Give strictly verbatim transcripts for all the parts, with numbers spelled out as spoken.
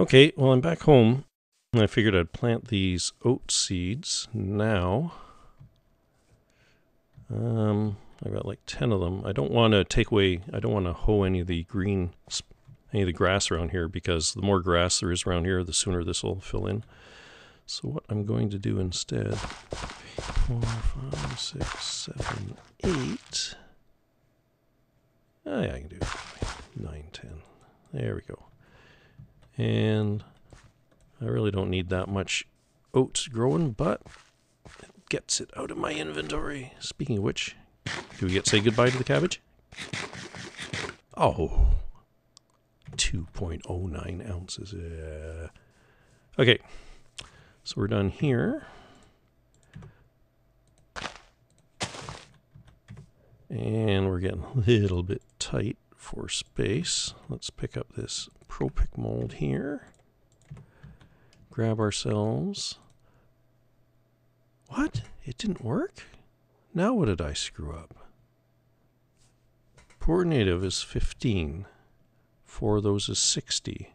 Okay, well, I'm back home, and I figured I'd plant these oat seeds now. Um, I've got like ten of them. I don't want to take away, I don't want to hoe any of the green, any of the grass around here, because the more grass there is around here, the sooner this will fill in. So what I'm going to do instead, four, five, six, seven, eight. Oh, yeah, I can do it. Nine, ten. There we go. And I really don't need that much oats growing, but it gets it out of my inventory. Speaking of which, do we get to say goodbye to the cabbage? Oh, two point oh nine ounces. Yeah. Okay. So we're done here. And we're getting a little bit tight for space. Let's pick up this Propic mold here. Grab ourselves. What? It didn't work? Now what did I screw up? Poor native is fifteen. Four of those is sixty.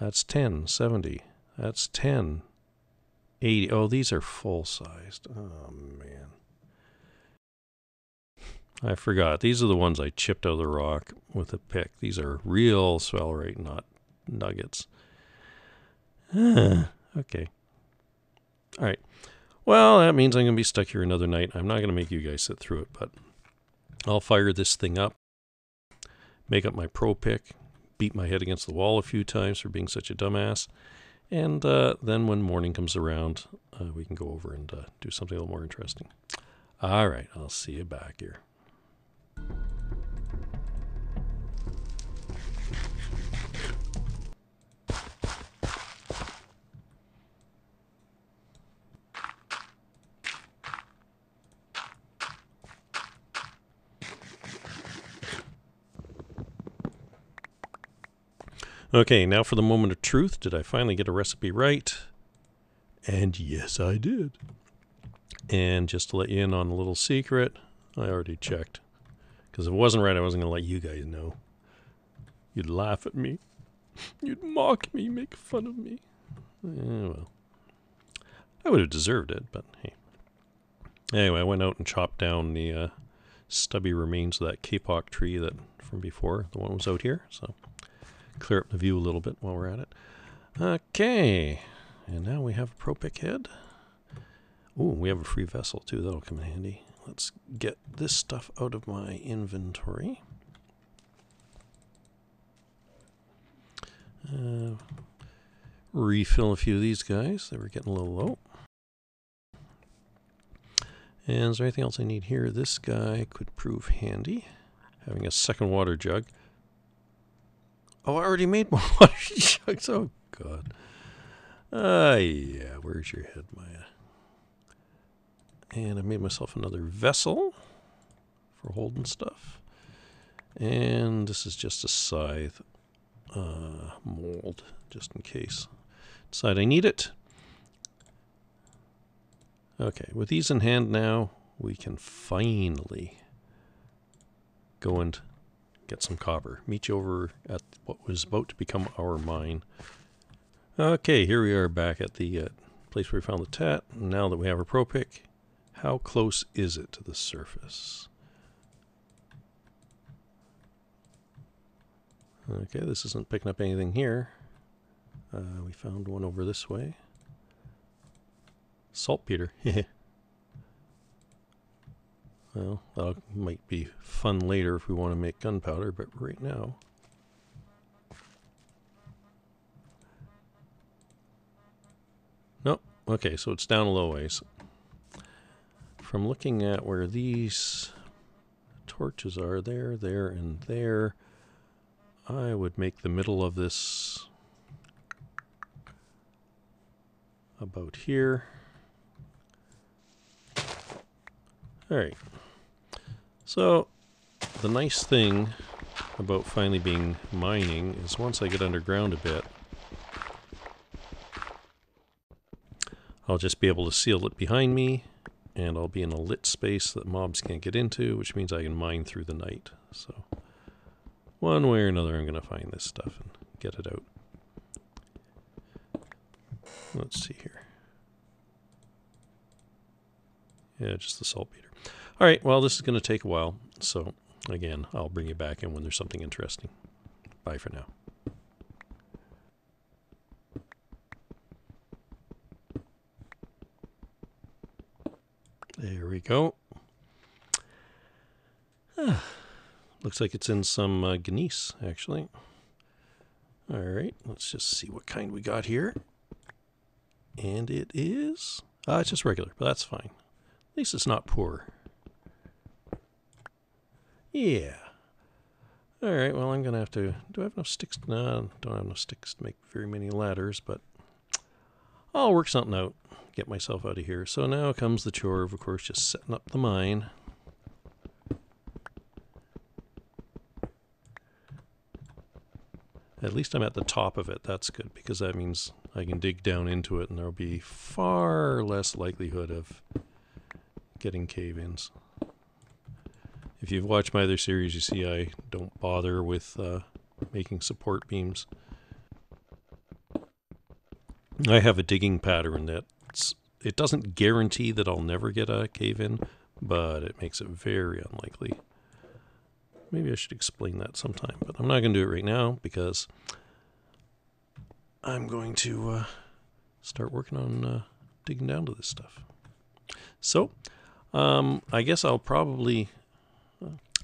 That's ten, seventy. That's ten, eighty. Oh, these are full-sized. Oh, man. I forgot. These are the ones I chipped out of the rock with a pick. These are real sphalerite, not nuggets. Ah, okay. All right. Well, that means I'm going to be stuck here another night. I'm not going to make you guys sit through it, but I'll fire this thing up, make up my pro pick, beat my head against the wall a few times for being such a dumbass, and uh, then when morning comes around, uh, we can go over and uh, do something a little more interesting. All right. I'll see you back here. Okay, now for the moment of truth. Did I finally get a recipe right? And yes, I did. And just to let you in on a little secret, I already checked. Because if it wasn't right, I wasn't going to let you guys know. You'd laugh at me. You'd mock me, make fun of me. Yeah, well, I would have deserved it, but hey. Anyway, I went out and chopped down the uh, stubby remains of that kapok tree that from before. The one was out here, so... Clear up the view a little bit while we're at it. Okay, and now we have a Propic head. Oh, we have a free vessel too. That'll come in handy. Let's get this stuff out of my inventory. Uh, refill a few of these guys. They were getting a little low. And is there anything else I need here? This guy could prove handy. Having a second water jug. Oh, I already made more water jugs. Oh, God. Ah, uh, yeah. Where's your head, Maya? And I made myself another vessel for holding stuff. And this is just a scythe uh, mold, just in case. Decide I need it. Okay, with these in hand now, we can finally go and... get some copper. Meet you over at what was about to become our mine. Okay, here we are back at the uh, place where we found the tat. Now that we have our pro pick, how close is it to the surface? Okay, this isn't picking up anything here. Uh, we found one over this way. Saltpeter. Well, that might be fun later if we want to make gunpowder, but right now... Nope. Okay, so it's down a little ways. From looking at where these torches are, there, there, and there, I would make the middle of this about here. Alright. So, the nice thing about finally being mining is once I get underground a bit, I'll just be able to seal it behind me, and I'll be in a lit space that mobs can't get into, which means I can mine through the night. So, one way or another I'm going to find this stuff and get it out. Let's see here. Yeah, just the saltpeter. All right, well, this is going to take a while. So, again, I'll bring you back in when there's something interesting. Bye for now. There we go. Ah, looks like it's in some uh, gneiss, actually. All right, let's just see what kind we got here. And it is... Uh, it's just regular, but that's fine. At least it's not poor. Yeah. All right, well, I'm going to have to... Do I have enough sticks? No, don't have enough sticks to make very many ladders, but I'll work something out. Get myself out of here. So now comes the chore of, of course, just setting up the mine. At least I'm at the top of it. That's good, because that means I can dig down into it and there'll be far less likelihood of getting cave-ins. If you've watched my other series, you see I don't bother with uh, making support beams. I have a digging pattern that's, it doesn't guarantee that I'll never get a cave-in, but it makes it very unlikely. Maybe I should explain that sometime, but I'm not going to do it right now because I'm going to uh, start working on uh, digging down to this stuff. So, um, I guess I'll probably,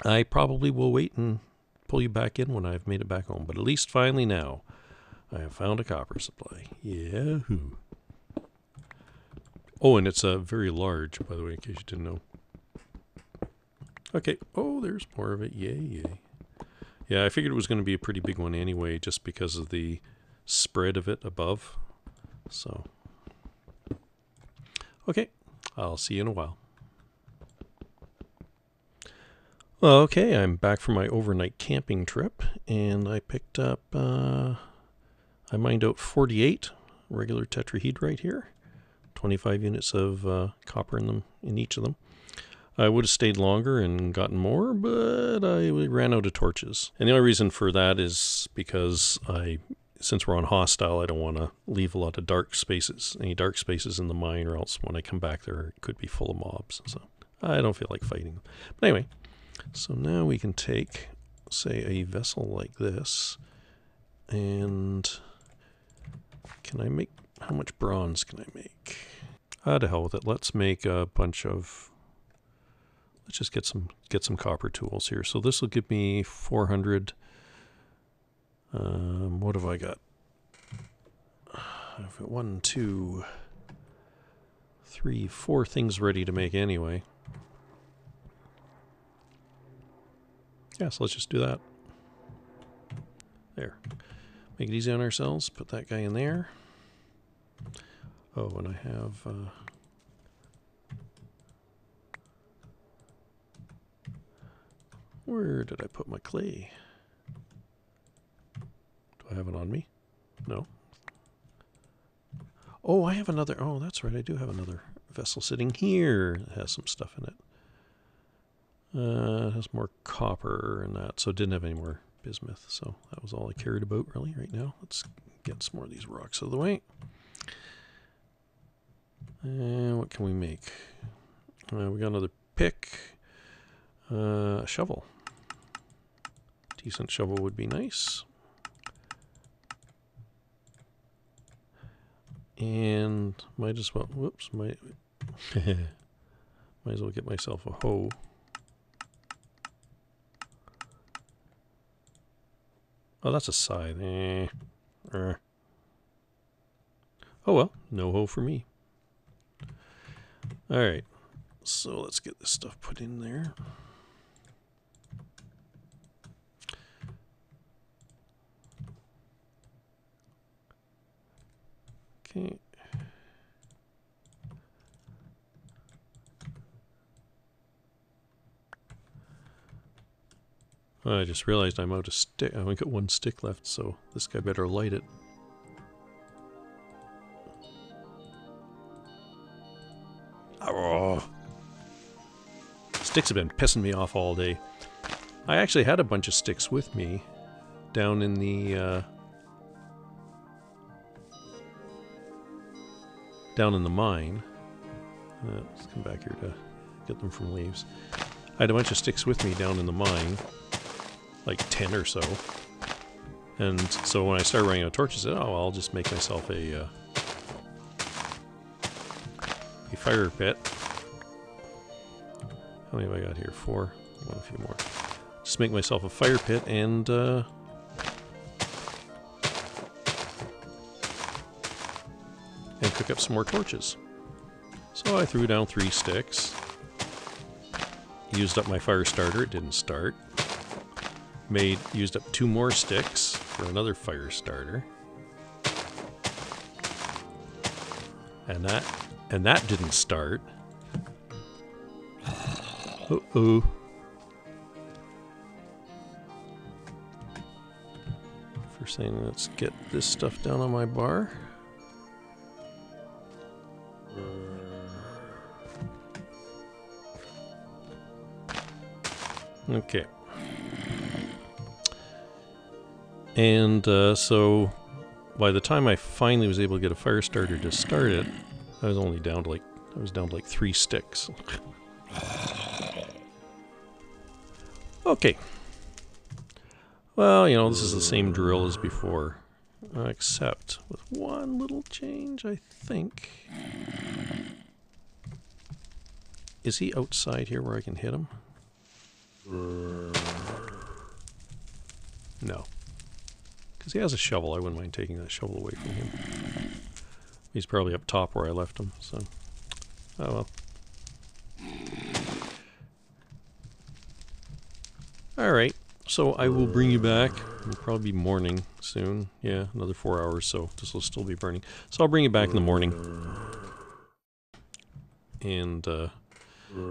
I probably will wait and pull you back in when I've made it back home, but at least finally now, I have found a copper supply. Yahoo! Oh, and it's uh, very large, by the way, in case you didn't know. Okay. Oh, there's more of it. Yay, yay. Yeah, I figured it was going to be a pretty big one anyway, just because of the spread of it above. So. Okay. I'll see you in a while. Well, okay, I'm back from my overnight camping trip, and I picked up... Uh, I mined out forty-eight regular tetrahedrite here, twenty-five units of uh, copper in them in each of them. I would have stayed longer and gotten more, but I ran out of torches. And the only reason for that is because I, since we're on hostile, I don't want to leave a lot of dark spaces, any dark spaces in the mine, or else when I come back there it could be full of mobs. So I don't feel like fighting them. But anyway, so now we can take, say, a vessel like this, and... Can I make, how much bronze can I make? Ah, to hell with it. Let's make a bunch of, let's just get some, get some copper tools here. So this will give me four hundred. Um, what have I got? I've got one, two, three, four things ready to make anyway. Yeah, so let's just do that. There. Make it easy on ourselves. Put that guy in there. Oh, and I have... Uh, where did I put my clay? Do I have it on me? No. Oh, I have another... Oh, that's right. I do have another vessel sitting here that has some stuff in it. Uh, it has more copper and that, so it didn't have any more... bismuth, so that was all I cared about really right now. Let's get some more of these rocks out of the way. And what can we make? Uh, we got another pick. Uh, a shovel. Decent shovel would be nice. And might as well, whoops, might, might as well get myself a hoe. Oh, that's a scythe. Eh. Oh, well. No hoe for me. All right. So let's get this stuff put in there. Okay. I just realized I'm out of stick. I only got one stick left, so this guy better light it. Oh. Sticks have been pissing me off all day. I actually had a bunch of sticks with me down in the... Uh, down in the mine. Uh, let's come back here to get them from leaves. I had a bunch of sticks with me down in the mine, like ten or so. And so when I started running out of torches, I said, oh, I'll just make myself a, uh, a fire pit. How many have I got here? Four? Well, a few more. Just make myself a fire pit and uh, and cook up some more torches. So I threw down three sticks. Used up my fire starter. It didn't start. Made used up two more sticks for another fire starter. And that and that didn't start. Uh-oh. First thing, let's get this stuff down on my bar. Okay. And uh, so by the time I finally was able to get a fire starter to start it, I was only down to like I was down to like three sticks. Okay. Well, you know, this is the same drill as before, uh, except with one little change, I think. Is he outside here where I can hit him? No. Because he has a shovel. I wouldn't mind taking that shovel away from him. He's probably up top where I left him, so... Oh well. Alright, so I will bring you back. It'll probably be morning soon. Yeah, another four hours, so this will still be burning. So I'll bring you back in the morning. And uh,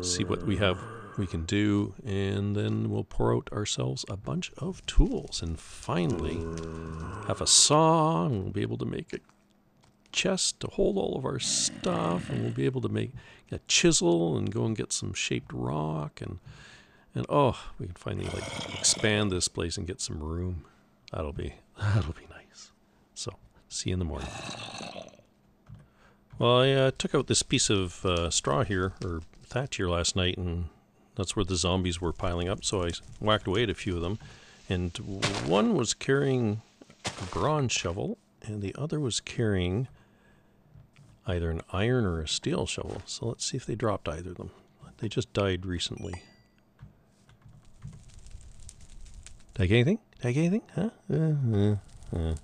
see what we have... we can do, and then we'll pour out ourselves a bunch of tools and finally have a saw, and we'll be able to make a chest to hold all of our stuff, and we'll be able to make a chisel and go and get some shaped rock, and and oh, we can finally like expand this place and get some room. That'll be that'll be nice. So see you in the morning. Well, I uh, took out this piece of uh, straw here, or thatch here last night, and that's where the zombies were piling up, so I whacked away at a few of them. And one was carrying a bronze shovel, and the other was carrying either an iron or a steel shovel. So let's see if they dropped either of them. They just died recently. Did I get anything? Did I get anything? Huh? Uh, uh, uh.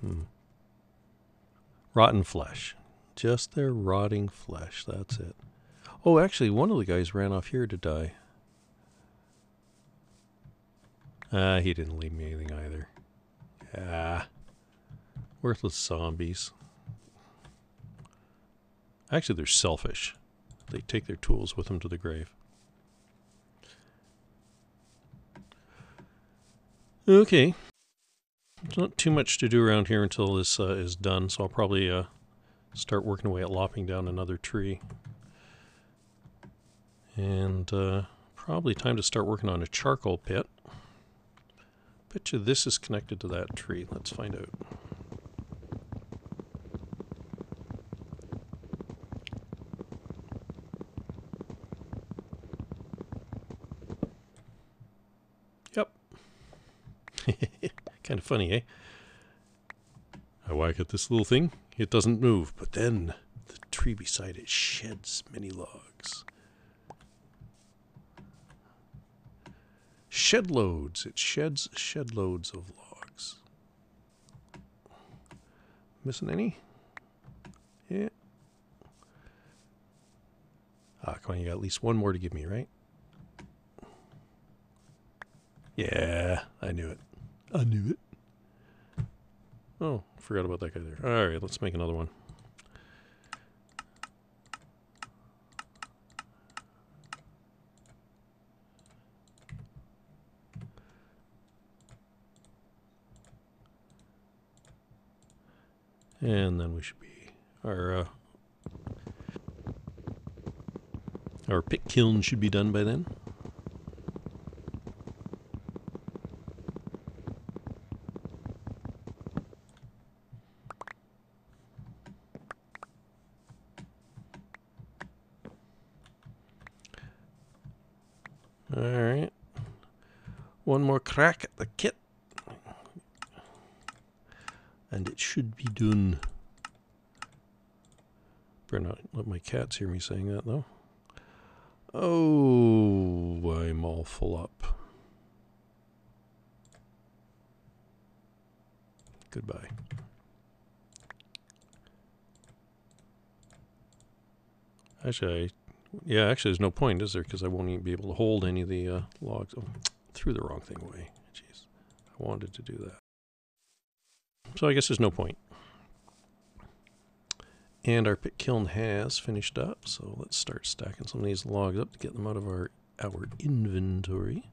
Hmm. Rotten flesh. Just their rotting flesh. That's it. Oh, actually, one of the guys ran off here to die. Ah, uh, he didn't leave me anything either. Ah. Worthless zombies. Actually, they're selfish. They take their tools with them to the grave. Okay. There's not too much to do around here until this uh, is done, so I'll probably uh, start working away at lopping down another tree. And uh, probably time to start working on a charcoal pit. Betcha this is connected to that tree. Let's find out. Yep. Kind of funny, eh? I whack at this little thing. It doesn't move. But then the tree beside it sheds many logs. Shed loads. It sheds shed loads of logs. Missing any? Yeah. Ah, come on, you got at least one more to give me, right? Yeah, I knew it. I knew it. Oh, forgot about that guy there. Alright, let's make another one. And then we should be, our uh, our pit kiln should be done by then. One more crack at the kit. And it should be done. Better not let my cats hear me saying that, though. Oh, I'm all full up. Goodbye. Actually, I, yeah, actually there's no point, is there? Because I won't even be able to hold any of the uh, logs. Oh, threw the wrong thing away. Jeez, I wanted to do that. So I guess there's no point. And our pit kiln has finished up, so let's start stacking some of these logs up to get them out of our, our inventory.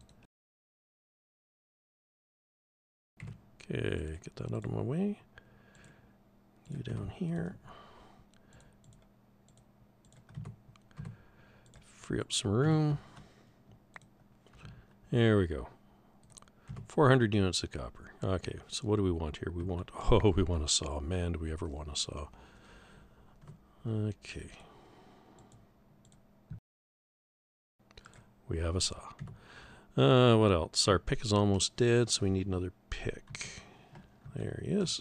Okay, get that out of my way. You down here. Free up some room. There we go. four hundred units of copper. Okay, so what do we want here? We want, oh, we want a saw. Man, do we ever want a saw. Okay. We have a saw. Uh, what else? Our pick is almost dead, so we need another pick. There he is.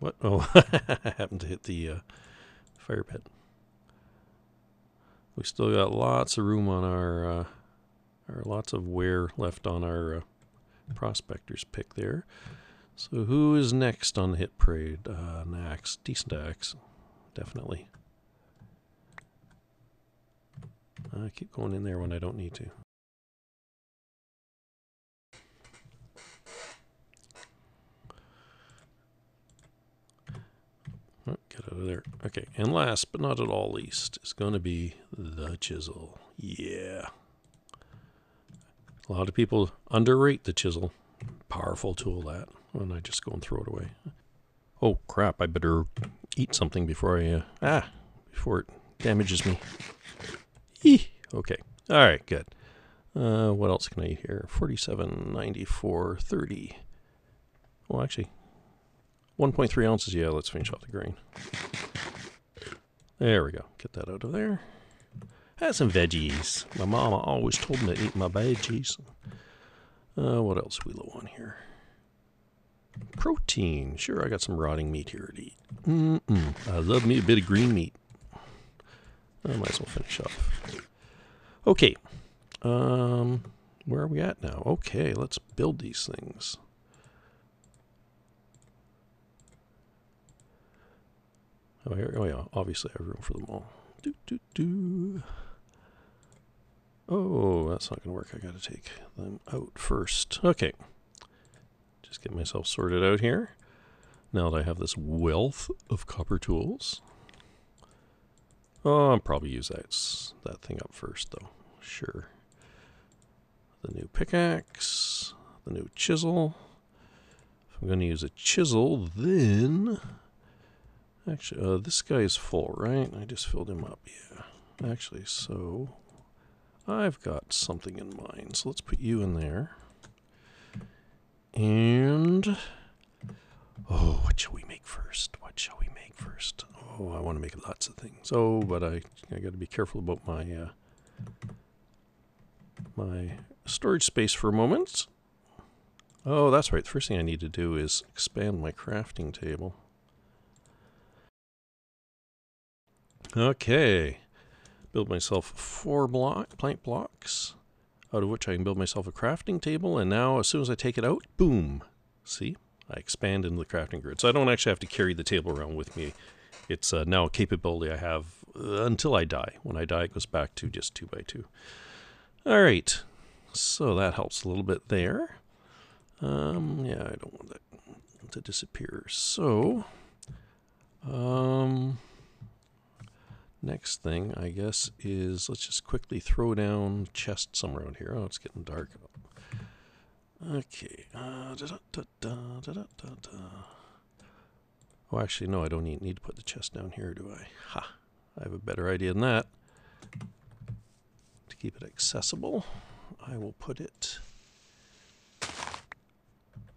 What? Oh, I happened to hit the uh, fire pit. We still got lots of room on our, uh, or lots of wear left on our uh, prospector's pick there. So who is next on the hit parade? Uh, an axe. Decent axe. Definitely. I keep going in there when I don't need to. Oh, get out of there. Okay, and last but not at all least is going to be the chisel. Yeah. A lot of people underrate the chisel. Powerful tool that. And I just go and throw it away. Oh crap, I better eat something before I, uh, ah, before it damages me. Eeh. Okay, alright, good. Uh, what else can I eat here? forty-seven, ninety-four, thirty. Well, actually, one point three ounces, yeah, let's finish off the grain. There we go, get that out of there. Have some veggies. My mama always told me to eat my veggies. Uh, what else are we low on here? Protein. Sure, I got some rotting meat here to eat. Mm-mm. I love me a bit of green meat. I might as well finish off. Okay. Um, where are we at now? Okay, let's build these things. Oh, here, oh yeah, obviously I have room for them all. Do, do, do. Oh, that's not going to work. I got to take them out first. Okay. Just get myself sorted out here. Now that I have this wealth of copper tools. Oh, I'll probably use that, that thing up first, though. Sure. The new pickaxe. The new chisel. If I'm going to use a chisel, then... Actually, uh, this guy is full, right? I just filled him up, yeah. Actually, so... I've got something in mind, so let's put you in there. And... Oh, what shall we make first? What shall we make first? Oh, I want to make lots of things. Oh, but I I got to be careful about my uh, my storage space for a moment. Oh, that's right. The first thing I need to do is expand my crafting table. Okay. Build myself four block plank blocks, out of which I can build myself a crafting table. And now as soon as I take it out, boom. See? I expand into the crafting grid. So I don't actually have to carry the table around with me. It's uh, now a capability I have uh, until I die. When I die, it goes back to just two by two. All right. So that helps a little bit there. Um, yeah, I don't want that to disappear. So um, next thing, I guess, is let's just quickly throw down chests somewhere out here. Oh, it's getting dark. Okay. Uh, da -da -da -da -da -da -da. Oh, actually, no, I don't need, need to put the chest down here, do I? Ha! I have a better idea than that. To keep it accessible, I will put it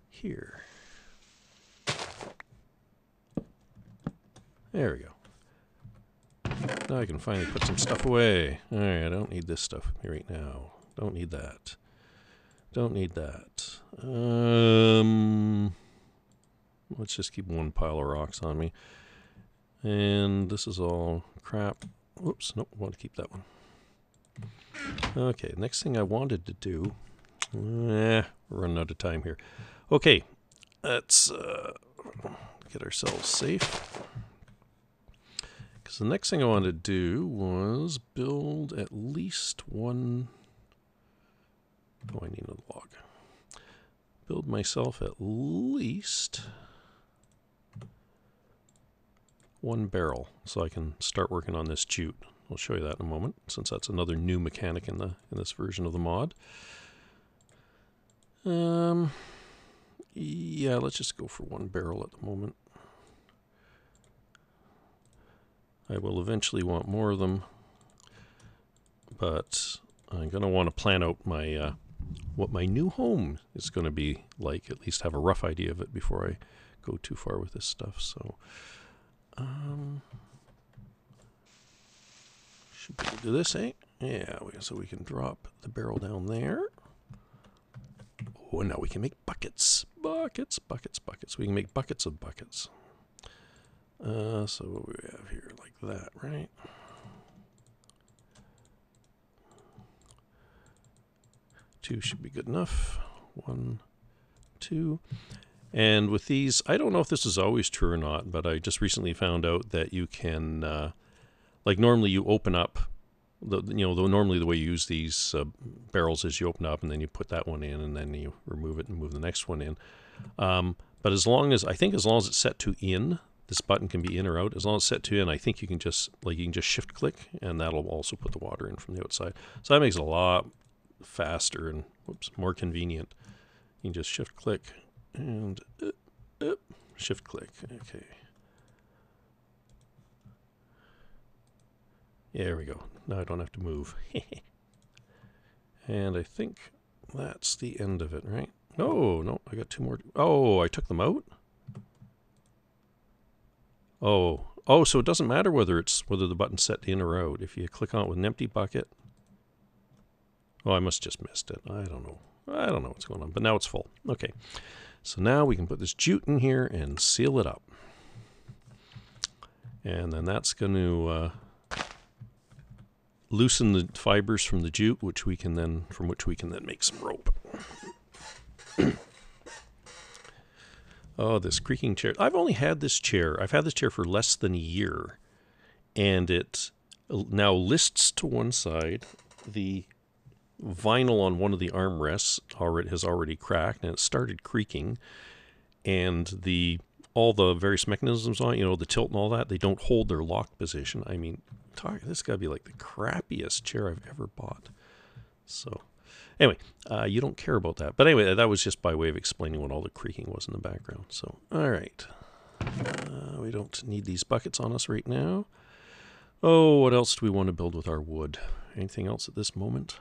here. There we go. Now I can finally put some stuff away. Alright, I don't need this stuff right now. Don't need that. Don't need that. Um, let's just keep one pile of rocks on me. And this is all crap. Whoops, nope, want to keep that one. Okay, next thing I wanted to do... Eh, we're running out of time here. Okay, let's uh, get ourselves safe. Because the next thing I wanted to do was build at least one... Oh, I need a log. Build myself at least one barrel so I can start working on this jute. I'll show you that in a moment, since that's another new mechanic in the in this version of the mod. Um, yeah, let's just go for one barrel at the moment. I will eventually want more of them, but I'm going to want to plan out my uh, what my new home is going to be like, at least have a rough idea of it before I go too far with this stuff. So, um, should be able to do this, eh? Yeah, so we can drop the barrel down there. Oh, and now we can make buckets. Buckets, buckets, buckets. We can make buckets of buckets. Uh, so what do we have here? Like that, right? Two should be good enough. One, two. And with these, I don't know if this is always true or not, but I just recently found out that you can, uh, like normally you open up, the, you know, the, normally the way you use these uh, barrels is you open up and then you put that one in and then you remove it and move the next one in. Um, but as long as, I think as long as it's set to in, this button can be in or out. As long as it's set to in, I think you can just, like you can just shift click and that'll also put the water in from the outside. So that makes it a lot faster and whoops, more convenient. You can just shift click and uh, uh, shift click. Okay, yeah, there we go. Now I don't have to move. And I think that's the end of it, right? No, no, I got two more. Oh, I took them out. Oh, oh, so it doesn't matter whether it's whether the button's set in or out. If you click on it with an empty bucket. Oh, I must have just missed it. I don't know. I don't know what's going on, but now it's full. Okay, so now we can put this jute in here and seal it up. And then that's going to uh, loosen the fibers from the jute, which we can then, from which we can then make some rope. Oh, this creaking chair. I've only had this chair. I've had this chair for less than a year, and it now lists to one side the vinyl on one of the armrests already has already cracked and it started creaking, and the all the various mechanisms on, you know, the tilt and all that, they don't hold their locked position. I mean, talk, this got to be like the crappiest chair I've ever bought. So anyway, uh, you don't care about that. But anyway, that was just by way of explaining what all the creaking was in the background. So all right, uh, we don't need these buckets on us right now. Oh, what else do we want to build with our wood? Anything else at this moment?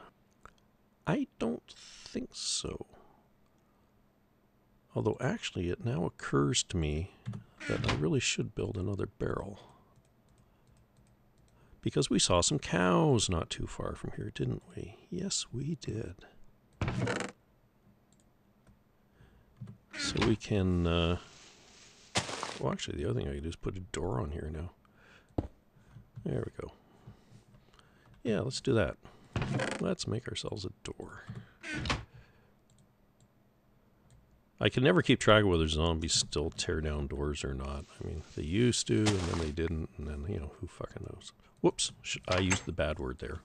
I don't think so. Although actually it now occurs to me that I really should build another barrel. Because we saw some cows not too far from here, didn't we? Yes, we did. So we can... Uh, well, actually the other thing I can do is put a door on here now. There we go. Yeah, let's do that. Let's make ourselves a door. I can never keep track of whether zombies still tear down doors or not. I mean, they used to, and then they didn't, and then, you know, who fucking knows. Whoops, should I used the bad word there.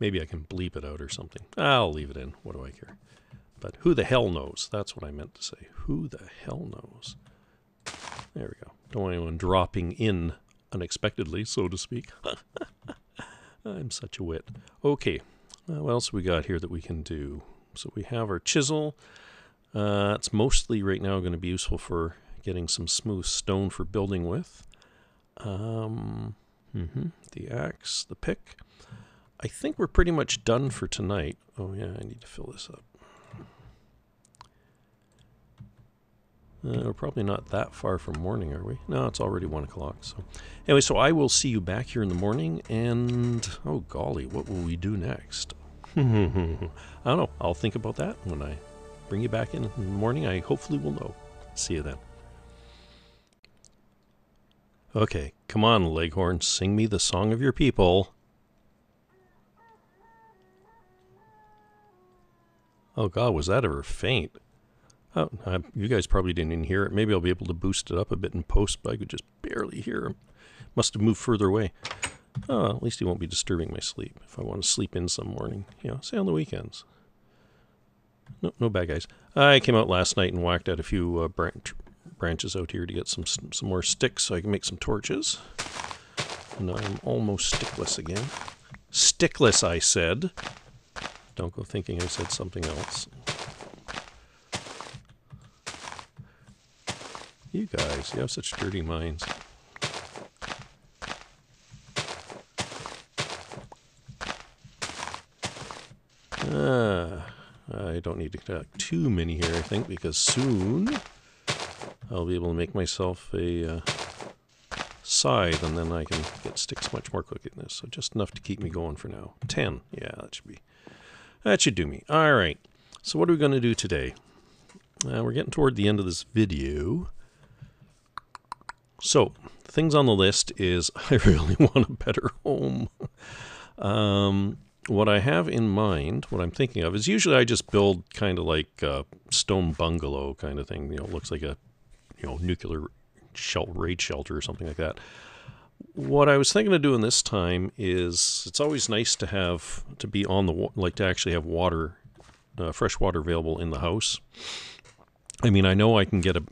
Maybe I can bleep it out or something. I'll leave it in. What do I care? But who the hell knows? That's what I meant to say. Who the hell knows? There we go. Don't want anyone dropping in unexpectedly, so to speak. I'm such a wit. Okay, uh, what else we got here that we can do? So we have our chisel. Uh, it's mostly right now going to be useful for getting some smooth stone for building with. Um, mm-hmm, the axe, the pick. I think we're pretty much done for tonight. Oh yeah, I need to fill this up. Uh, we're probably not that far from morning, are we? No, it's already one o'clock. So, anyway, so I will see you back here in the morning, and, oh golly, what will we do next? I don't know. I'll think about that. When I bring you back in, in the morning, I hopefully will know. See you then. Okay, come on, Leghorn. Sing me the song of your people. Oh, God, was that ever faint? Oh, I, you guys probably didn't hear it. Maybe I'll be able to boost it up a bit in post, but I could just barely hear him. Must have moved further away. Oh, at least he won't be disturbing my sleep if I want to sleep in some morning. You know, say on the weekends. No, no bad guys. I came out last night and whacked out a few uh, branch, branches out here to get some some more sticks so I can make some torches. And I'm almost stickless again. Stickless, I said. Don't go thinking I said something else. You guys, you have such dirty minds. Ah, I don't need to collect too many here, I think, because soon I'll be able to make myself a uh, scythe, and then I can get sticks much more quickly than this. So just enough to keep me going for now. Ten. Yeah, that should be... That should do me. All right. So what are we going to do today? Uh, we're getting toward the end of this video. So things on the list is I really want a better home. um, what I have in mind, what I'm thinking of, is usually I just build kind of like a stone bungalow kind of thing. You know, it looks like a you know nuclear shell, raid shelter or something like that. What I was thinking of doing this time is it's always nice to have to be on the like to actually have water, uh, fresh water available in the house. I mean, I know I can get a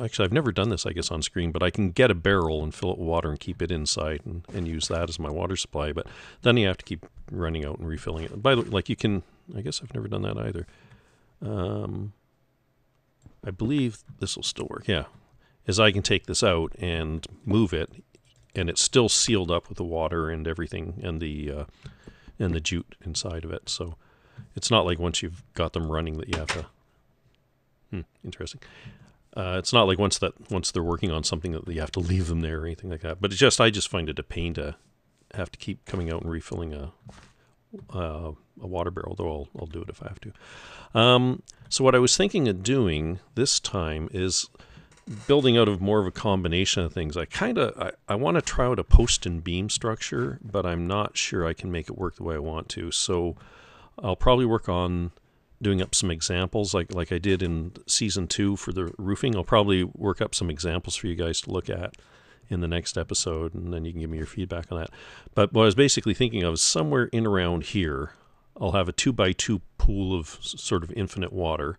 actually I've never done this I guess on screen, but I can get a barrel and fill it with water and keep it inside and, and use that as my water supply. But then you have to keep running out and refilling it. By the way, like you can I guess I've never done that either. Um, I believe this will still work. Yeah, as I can take this out and move it. And it's still sealed up with the water and everything and the uh, and the jute inside of it. So it's not like once you've got them running that you have to... Hmm, interesting. Uh, it's not like once that once they're working on something that you have to leave them there or anything like that. But it's just I just find it a pain to have to keep coming out and refilling a, uh, a water barrel, though I'll, I'll do it if I have to. Um, so what I was thinking of doing this time is... building out of more of a combination of things. I kind of, I, I want to try out a post and beam structure, but I'm not sure I can make it work the way I want to. So I'll probably work on doing up some examples like, like I did in season two for the roofing. I'll probably work up some examples for you guys to look at in the next episode, and then you can give me your feedback on that. But what I was basically thinking of is somewhere in around here, I'll have a two by two pool of sort of infinite water.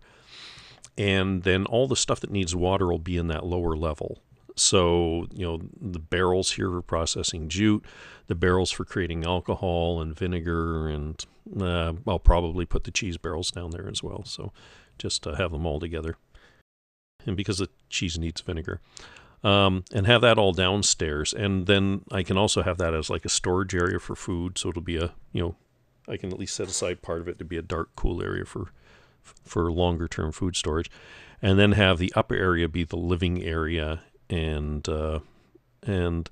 And then all the stuff that needs water will be in that lower level. So, you know, the barrels here for processing jute, the barrels for creating alcohol and vinegar, and uh, I'll probably put the cheese barrels down there as well. So just to have them all together. And because the cheese needs vinegar. Um, and have that all downstairs. And then I can also have that as like a storage area for food. So it'll be a, you know, I can at least set aside part of it to be a dark, cool area for for longer term food storage, and then have the upper area be the living area. And, uh, and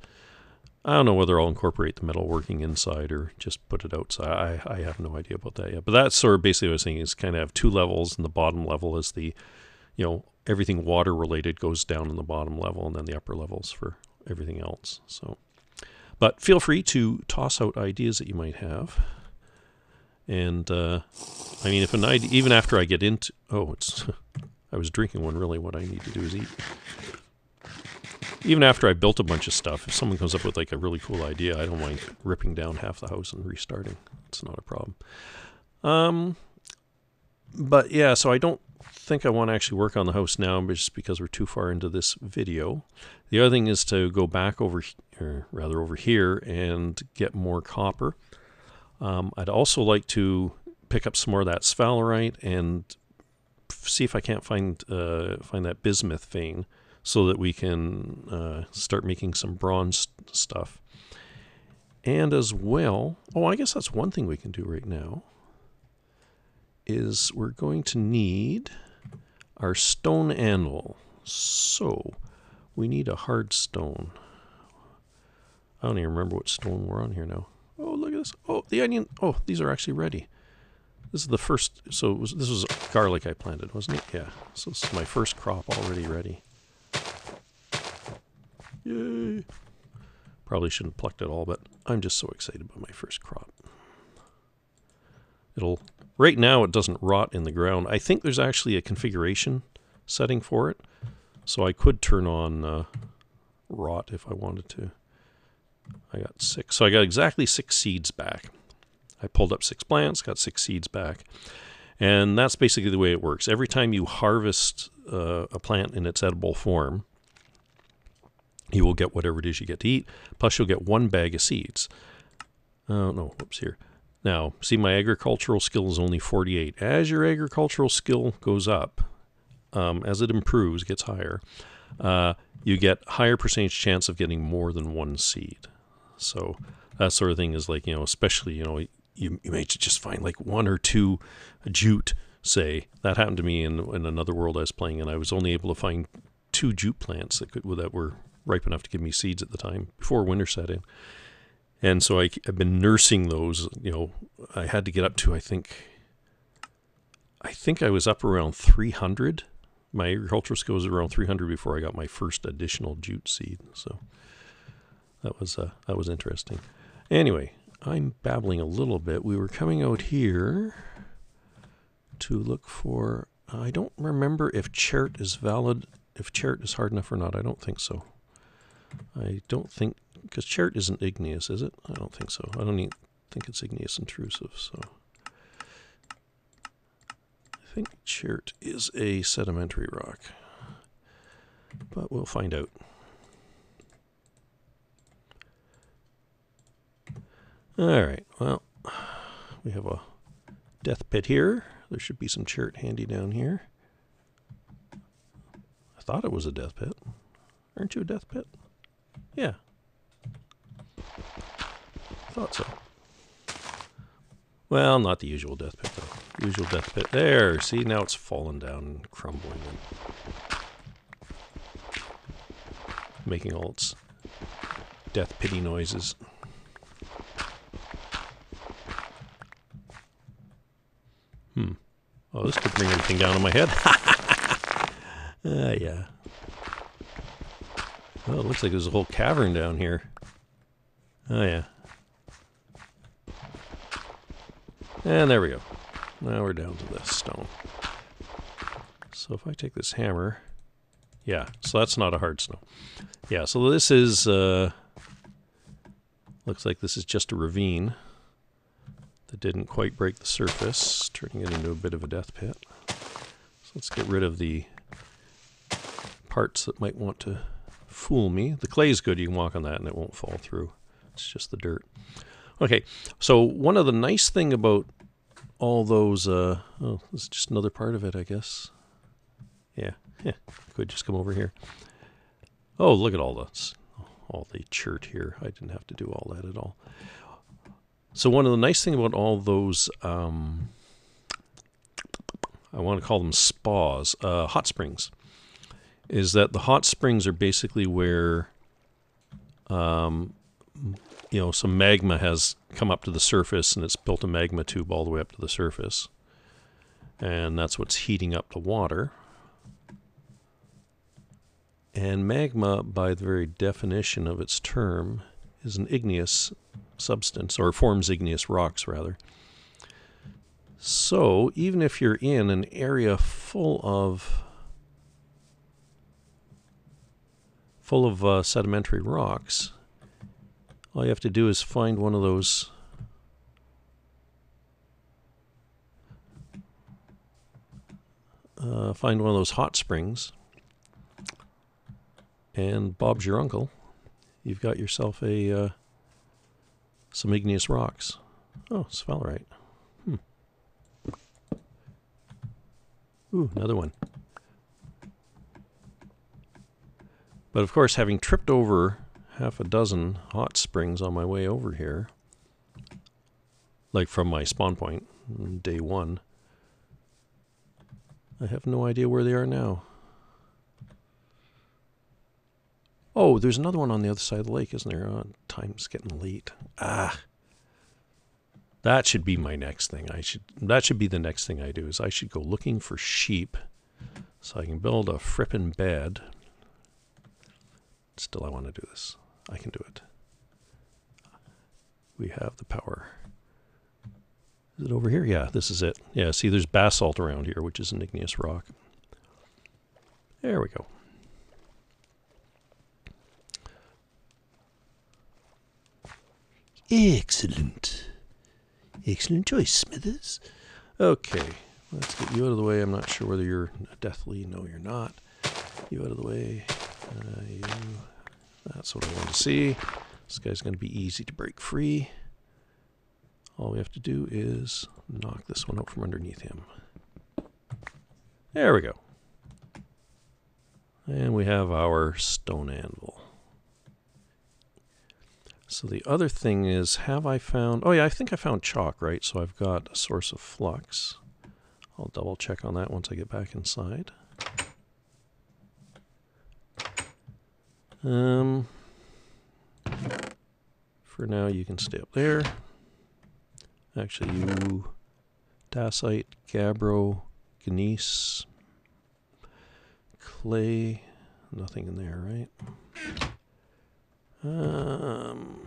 I don't know whether I'll incorporate the metal working inside or just put it outside. I, I have no idea about that yet, but that's sort of basically what I was thinking is kind of have two levels, and the bottom level is the, you know, everything water related goes down in the bottom level, and then the upper levels for everything else. So, but feel free to toss out ideas that you might have. And, uh, I mean, if an idea, even after I get into, oh, it's, I was drinking one, really what I need to do is eat. Even after I built a bunch of stuff, if someone comes up with like a really cool idea, I don't mind ripping down half the house and restarting. It's not a problem. Um, but yeah, so I don't think I want to actually work on the house now, just because we're too far into this video. The other thing is to go back over, or rather over here, and get more copper. Um, I'd also like to pick up some more of that sphalerite and see if I can't find uh, find that bismuth vein so that we can uh, start making some bronze stuff. And as well, oh, I guess that's one thing we can do right now, is we're going to need our stone anvil. So we need a hard stone. I don't even remember what stone we're on here now. Oh, look at this. Oh, the onion. Oh, these are actually ready. This is the first, so it was, this was garlic I planted, wasn't it? Yeah, so this is my first crop already ready. Yay! Probably shouldn't have plucked it all, but I'm just so excited about my first crop. It'll, right now it doesn't rot in the ground. I think there's actually a configuration setting for it, so I could turn on uh, rot if I wanted to. I got six, so I got exactly six seeds back. I pulled up six plants, got six seeds back. And that's basically the way it works. Every time you harvest uh, a plant in its edible form, you will get whatever it is you get to eat, plus you'll get one bag of seeds. Oh, no, whoops, here. Now, see, my agricultural skill is only forty-eight. As your agricultural skill goes up, um, as it improves, gets higher, uh, you get higher percentage chance of getting more than one seed. So that sort of thing is like, you know, especially, you know, You, you may just find like one or two jute, say. That happened to me in, in another world I was playing, and I was only able to find two jute plants that could, that were ripe enough to give me seeds at the time, before winter set in. And so I, I've been nursing those, you know, I had to get up to, I think, I think I was up around three hundred. My agricultural skill was around three hundred before I got my first additional jute seed. So that was, uh, that was interesting. Anyway, I'm babbling a little bit. We were coming out here to look for, I don't remember if chert is valid, if chert is hard enough or not. I don't think so. I don't think, because chert isn't igneous, is it? I don't think so. I don't even think it's igneous intrusive, so. I think chert is a sedimentary rock, but we'll find out. All right, well, we have a death pit here. There should be some chert handy down here. I thought it was a death pit. Aren't you a death pit? Yeah. I thought so. Well, not the usual death pit, though. Usual death pit. There, see, now it's fallen down and crumbling and making all its death pity noises. Hmm. Oh, this could bring everything down on my head. uh, yeah. Oh, it looks like there's a whole cavern down here. Oh, yeah. And there we go. Now we're down to this stone. So if I take this hammer... Yeah, so that's not a hard stone. Yeah, so this is... Uh, looks like this is just a ravine. That didn't quite break the surface, turning it into a bit of a death pit. So let's get rid of the parts that might want to fool me. The clay is good, you can walk on that and it won't fall through. It's just the dirt. Okay, so one of the nice thing about all those, uh, oh, this is just another part of it, I guess. Yeah, yeah, could just come over here. Oh, look at all this, all the chert here. I didn't have to do all that at all. So one of the nice things about all those, um, I want to call them spas, uh, hot springs, is that the hot springs are basically where, um, you know, some magma has come up to the surface and it's built a magma tube all the way up to the surface. And that's what's heating up the water. And magma, by the very definition of its term, is an igneous substance, or forms igneous rocks rather. So even if you're in an area full of full of uh, sedimentary rocks, all you have to do is find one of those uh, find one of those hot springs, and Bob's your uncle. You've got yourself a uh, some igneous rocks. Oh, sphalerite. Hmm. Ooh, another one. But of course, having tripped over half a dozen hot springs on my way over here, like from my spawn point, day one, I have no idea where they are now. Oh, there's another one on the other side of the lake, isn't there? Oh, time's getting late. Ah. That should be my next thing. I should, that should be the next thing I do, is I should go looking for sheep so I can build a frippin' bed. Still, I want to do this. I can do it. We have the power. Is it over here? Yeah, this is it. Yeah, see, there's basalt around here, which is an igneous rock. There we go. Excellent. Excellent choice, Smithers. Okay, let's get you out of the way. I'm not sure whether you're deathly. No, you're not. You out of the way. Uh, you. That's what I want to see. This guy's going to be easy to break free. All we have to do is knock this one out from underneath him. There we go. And we have our stone anvil. So the other thing is, have I found... Oh yeah, I think I found chalk, right? So I've got a source of flux. I'll double check on that once I get back inside. Um, for now, you can stay up there. Actually, you... Dacite, gabbro, gneiss, clay. Nothing in there, right? Um,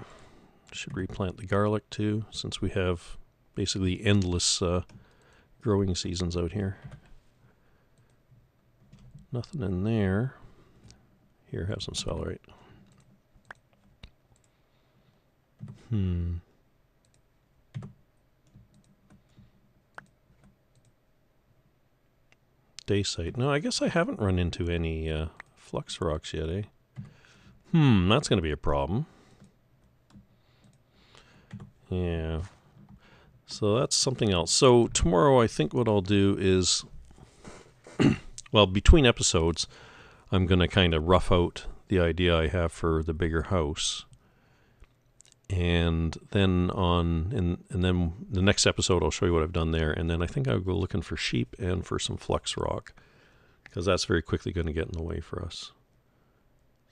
should replant the garlic too, since we have basically endless uh, growing seasons out here. Nothing in there. Here, have some celerite. Hmm. Dacite. No, I guess I haven't run into any uh, flux rocks yet, eh? Hmm, that's going to be a problem. Yeah. So that's something else. So tomorrow I think what I'll do is, well, between episodes, I'm going to kind of rough out the idea I have for the bigger house. And then on, and, and then the next episode I'll show you what I've done there. And then I think I'll go looking for sheep and for some flux rock, because that's very quickly going to get in the way for us.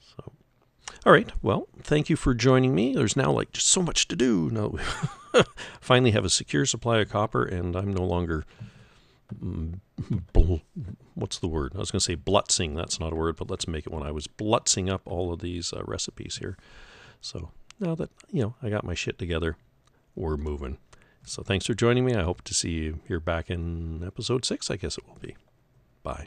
So. All right, well, thank you for joining me. There's now, like, just so much to do. Now we finally have a secure supply of copper, and I'm no longer... Mm, bl what's the word? I was going to say blutzing. That's not a word, but let's make it one. I was blutzing up all of these uh, recipes here. So now that, you know, I got my shit together, we're moving. So thanks for joining me. I hope to see you here back in episode six, I guess it will be. Bye.